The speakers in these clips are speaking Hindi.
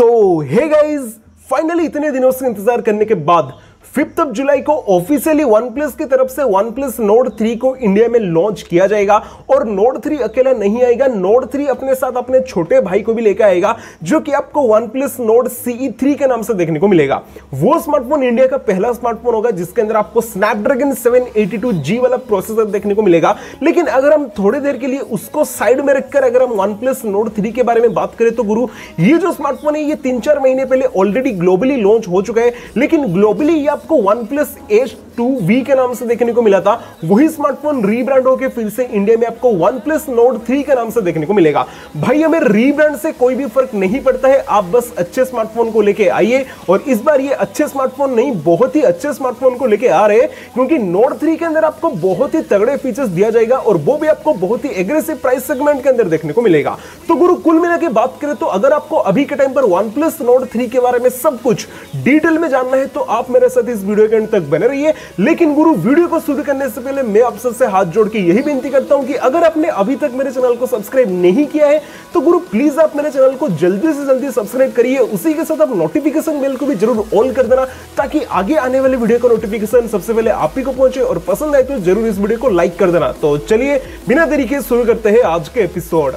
सो हे गाइज, फाइनली इतने दिनों से इंतजार करने के बाद 5 जुलाई को ऑफिशियली OnePlus की तरफ से OnePlus Nord 3 को इंडिया में लॉन्च किया जाएगा। और Nord 3 अकेला नहीं आएगा, Nord 3 अपने साथ अपने छोटे भाई को भी लेकर आएगा, जो कि आपको OnePlus Nord CE 3 के नाम से देखने को मिलेगा। वो स्मार्टफोन इंडिया का पहला स्मार्टफोन होगा जिसके अंदर आपको Snapdragon 782G वाला प्रोसेसर देखने को मिलेगा। लेकिन अगर हम थोड़ी देर के लिए उसको साइड में रखकर अगर हम OnePlus Nord 3 के बारे में बात करें तो गुरु, ये जो स्मार्टफोन है ये 3-4 महीने पहले ऑलरेडी ग्लोबली लॉन्च हो चुका है। लेकिन ग्लोबली आपको OnePlus H2V के नाम से देखने को मिला था। वही स्मार्टफोन रीब्रांड होकर फिर से इंडिया में आपको OnePlus Nord 3 के नाम से देखने को मिलेगा। भाई, हमें रीब्रांड से कोई भी फर्क नहीं पड़ता है, आप बस अच्छे स्मार्टफोन को लेके आइए। और इस बार ये अच्छे स्मार्टफोन नहीं, बहुत ही अच्छे स्मार्टफोन को लेके आ रहे हैं, क्योंकि Nord 3 के अंदर आपको बहुत ही तगड़े फीचर्स दिया जाएगा और वो भी आपको बहुत ही एग्रेसिव प्राइस सेगमेंट के अंदर देखने को मिलेगा। तो गुरु, कुल मिलाकर बात करें तो अगर आपको अभी के टाइम पर OnePlus Nord 3 के बारे में सब कुछ डिटेल में जानना है तो आप मेरे साथ इस वीडियो के अंत तक बने रहिए। लेकिन गुरु, वीडियो को शुरू करने से पहले मैं आप सबसे हाथ जोड़ के यही विनती करता हूं कि अगर आपने अभी तक मेरे चैनल को सब्सक्राइब नहीं किया है तो गुरु प्लीज आप मेरे चैनल को जल्दी से जल्दी सब्सक्राइब करिए। उसी के साथ आप नोटिफिकेशन बेल को भी जरूर ऑल कर देना, ताकि आगे आने वाले वीडियो का नोटिफिकेशन सबसे पहले आप ही को पहुंचे। और पसंद आए तो जरूर इस वीडियो को लाइक कर देना। तो चलिए बिना देरी के शुरू करते हैं आज के एपिसोड।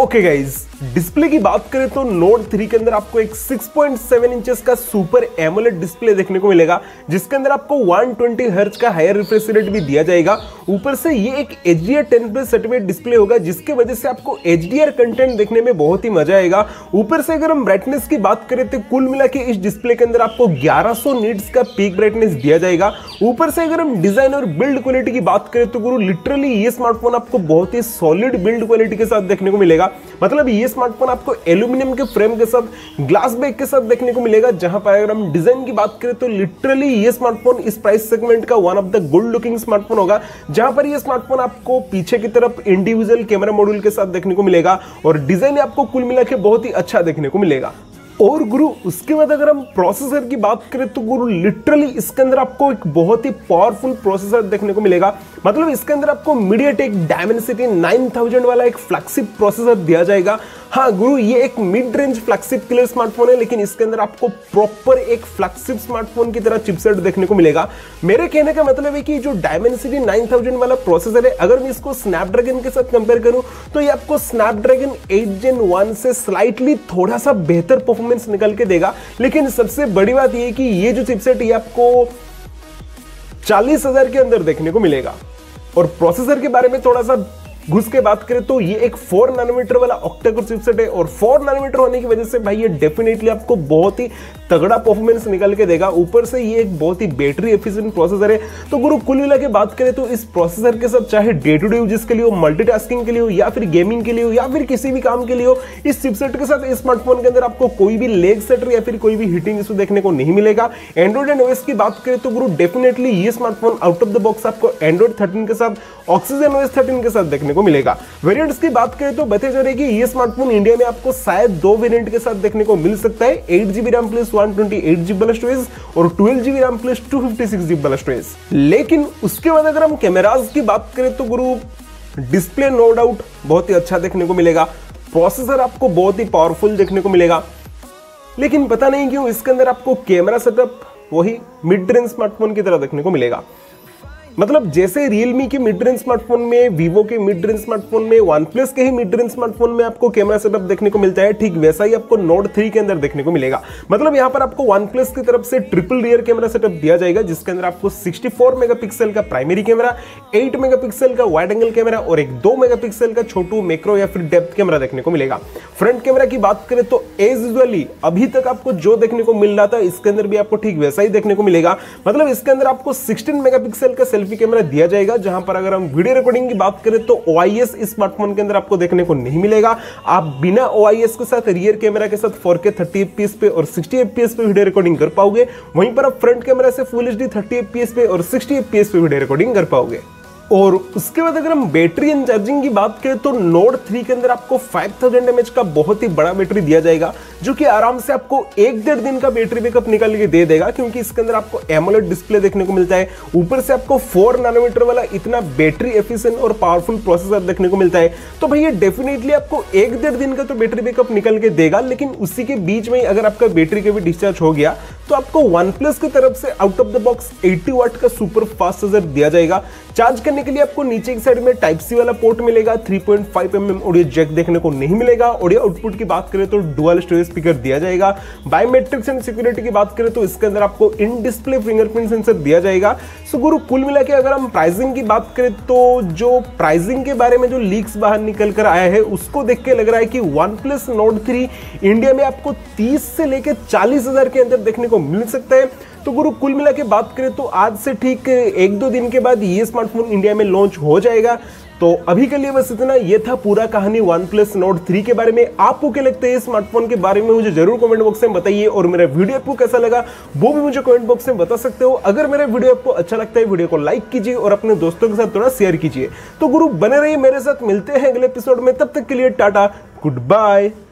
ओके गाइज, डिस्प्ले की बात करें तो Nord 3 के अंदर आपको एक 6.7 इंचेस का सुपर एमोलेड डिस्प्ले देखने को मिलेगा, जिसके अंदर आपको 120 हर्ट्ज का हायर रिफ्रेश रेट भी दिया जाएगा। ऊपर से ये एक HDR 10+ सर्टिफाइड डिस्प्ले होगा, जिसके वजह से आपको HDR कंटेंट देखने में बहुत ही मजा आएगा। ऊपर से अगर हम ब्राइटनेस की बात करें तो कुल मिला के इस डिस्प्ले के अंदर आपको 1100 नीट्स का पीक ब्राइटनेस दिया जाएगा। ऊपर से अगर हम डिजाइन और बिल्ड क्वालिटी की बात करें तो गुरु लिटरली ये स्मार्टफोन आपको बहुत ही सॉलिड बिल्ड क्वालिटी के साथ देखने को मिलेगा। मतलब ये स्मार्टफोन आपको एल्यूमिनियम के फ्रेम के साथ, ग्लास बैक के साथ देखने को मिलेगा। जहां पर अगर हम डिजाइन की बात करें तो लिटरली ये स्मार्टफोन इस प्राइस सेगमेंट का one of the good looking smartphone होगा, जहां पर ये स्मार्टफोन आपको पीछे की तरफ इंडिविजुअल कैमरा मॉड्यूल के साथ देखने को मिलेगा। और डिजाइन आपको कुल मिलाकर बहुत ही अच्छा देखने को मिलेगा। और गुरु उसके बाद अगर हम प्रोसेसर की बात करें तो गुरु लिटरली इसके अंदर आपको एक बहुत ही पावरफुल प्रोसेसर देखने को मिलेगा। मतलब इसके अंदर आपको MediaTek Dimensity 9000 वाला एक फ्लैगशिप प्रोसेसर दिया जाएगा। हाँ गुरु, ये एक mid range flagship clear smartphone है, लेकिन इसके अंदर आपको प्रॉपर एक फ्लैगशिप स्मार्टफोन की तरह चिपसेट देखने को मिलेगा। मेरे कहने का मतलब है कि जो Dimensity 9000 वाला प्रोसेसर है, अगर मैं इसको Snapdragon के साथ कंपेयर करूँ तो ये आपको Snapdragon 8 Gen 1 से स्लाइटली थोड़ा सा बेहतर परफॉर्मेंस निकल के देगा। लेकिन सबसे बड़ी बात यह कि ये जो चिपसेट ये आपको 40,000 के अंदर देखने को मिलेगा। और प्रोसेसर के बारे में थोड़ा सा घुस के बात करें तो ये एक 4 नैनोमीटर वाला ऑक्टा-कोर चिपसेट है। और 4 नैनोमीटर होने की वजह से भाई ये डेफिनेटली आपको बहुत ही तगड़ा परफॉर्मेंस निकल के देगा। ऊपर से ये एक बहुत ही बैटरी एफिशिएंट प्रोसेसर है। तो गुरु कुल मिला के बात करें तो इस प्रोसेसर के साथ चाहे डे टू डे यूजेस के लिए हो, मल्टीटास्किंग के लिए हो, या फिर गेमिंग के लिए हो, या फिर किसी भी काम के लिए हो, इस चिपसेट के साथ इस स्मार्टफोन के अंदर आपको कोई भी लेग सेटर या फिर कोई भी हीटिंग इशू देखने को नहीं मिलेगा। एंड्रॉइड एंड ओएस की बात करें तो गुरु डेफिनेटली ये smartphone out of the box आपको एंड्रॉइड 13 के साथ, ऑक्सीजन ओएस 13 के साथ देखने को मिलेगा। वेरिएंट्स की बात करें तो बताया जा रहा है कि ये स्मार्टफोन इंडिया में आपको शायद 2 वेरिएंट के साथ देखने को मिल सकता है। 8GB RAM प्लस 128GB वाला स्टोरेज और 12GB RAM प्लस 256GB वाला स्टोरेज। लेकिन उसके बाद अगर हम कैमरास की बात करें तो गुरु डिस्प्ले नो डाउट बहुत ही अच्छा देखने को मिलेगा। प्रोसेसर आपको बहुत ही पावरफुल देखने को मिलेगा। लेकिन पता नहीं क्यों इसके अंदर आपको कैमरा सेटअप वही मिड रेंज स्मार्टफोन की तरह देखने को मिलेगा। मतलब जैसे Realme के मिड रेंज स्मार्टफोन में, Vivo के मिड रेंज स्मार्टफोन में, OnePlus के ही मिड रेंज स्मार्टफोन में आपको कैमरा सेटअप देखने को मिलता है, ठीक वैसा ही आपको Nord 3 के अंदर देखने को मिलेगा। मतलब यहाँ पर आपको OnePlus की तरफ से ट्रिपल रियर कैमरा सेटअप दिया जाएगा, जिसके अंदर आपको 64 मेगापिक्सल का प्राइमरी कैमरा, 8 मेगापिक्सल का वाइड एंगल कैमरा और एक 2 मेगापिक्सल का छोटू मैक्रो या फिर डेप्थ कैमरा देखने को मिलेगा। फ्रंट कैमरा की बात करें तो एज यूजुअली अभी तक आपको जो देखने को मिल रहा था इसके अंदर भी आपको ठीक वैसा ही देखने को मिलेगा। मतलब इसके अंदर आपको 16 मेगापिक्सल का कैमरा दिया जाएगा, जहां पर अगर हम वीडियो रिकॉर्डिंग की बात करें तो OIS इस स्मार्टफोन के अंदर आपको देखने को नहीं मिलेगा। आप बिना OIS के साथ रियर कैमरा के साथ 4K 30fps पे और 60fps पे वीडियो रिकॉर्डिंग कर पाओगे। वहीं पर आप फ्रंट कैमरा से फुल HD 30fps पे और 60fps पे वीडियो रिकॉर्डिंग कर पाओगे। और उसके बाद अगर हम बैटरी एंड चार्जिंग की बात करें तो नोड 3 के अंदर आपको 5000 mAh का बहुत ही बड़ा बैटरी दिया जाएगा, जो कि आराम से आपको एक डेढ़ दिन का बैटरी बैकअप निकाल के दे देगा, क्योंकि इसके अंदर आपको एमोलेड डिस्प्ले देखने को मिलता है। ऊपर से आपको 4 नैनोमीटर वाला इतना बैटरी एफिशिएंट और पावरफुल प्रोसेसर देखने को मिलता है। तो भाई ये डेफिनेटली आपको एक डेढ़ दिन का तो बैटरी बैकअप निकल के देगा, लेकिन उसी के बीच में अगर आपका बैटरी कभी डिस्चार्ज हो गया तो आपको OnePlus की तरफ से out of the box 80 watt का सुपर फास्ट चार्जर दिया जाएगा। चार्ज करने के लिए आपको नीचे की साइड में टाइप सी वाला पोर्ट मिलेगा, 3.5 mm ऑडियो जैक देखने को नहीं मिलेगा। ऑडियो आउटपुट की बात करें तो डुअल स्टोरेज स्पीकर दिया जाएगा। बायोमेट्रिक्स एंड सिक्योरिटी की बात करें तो इसके अंदर आपको इन डिस्प्ले फिंगरप्रिंट सेंसर दिया जाएगा। सो गुरु कुल मिला के अगर हम प्राइसिंग की बात करें तो जो प्राइसिंग के बारे में जो लीक्स बाहर निकल कर आया है उसको देख के लग रहा है कि OnePlus Nord 3 इंडिया में आपको 30 से लेकर 40 हजार के अंदर देखने को मिल सकता है। तो गुरु कुल मिला के बात करें तो आज से ठीक 1-2 दिन के बाद ये स्मार्टफोन इंडिया में लॉन्च हो जाएगा। तो अभी के लिए बस इतना, ये था पूरा कहानी OnePlus Nord 3 के बारे में। आपको क्या लगता है इस स्मार्टफोन के बारे में, मुझे जरूर कमेंट बॉक्स में बताइए। और मेरा वीडियो आपको कैसा लगा वो भी मुझे कमेंट बॉक्स में बता सकते हो। अगर मेरा वीडियो आपको अच्छा लगता है वीडियो को लाइक कीजिए और अपने दोस्तों के साथ थोड़ा शेयर कीजिए। तो गुरु बने रहिए मेरे साथ, मिलते हैं अगले एपिसोड में। तब तक के लिए टाटा, गुड बाय।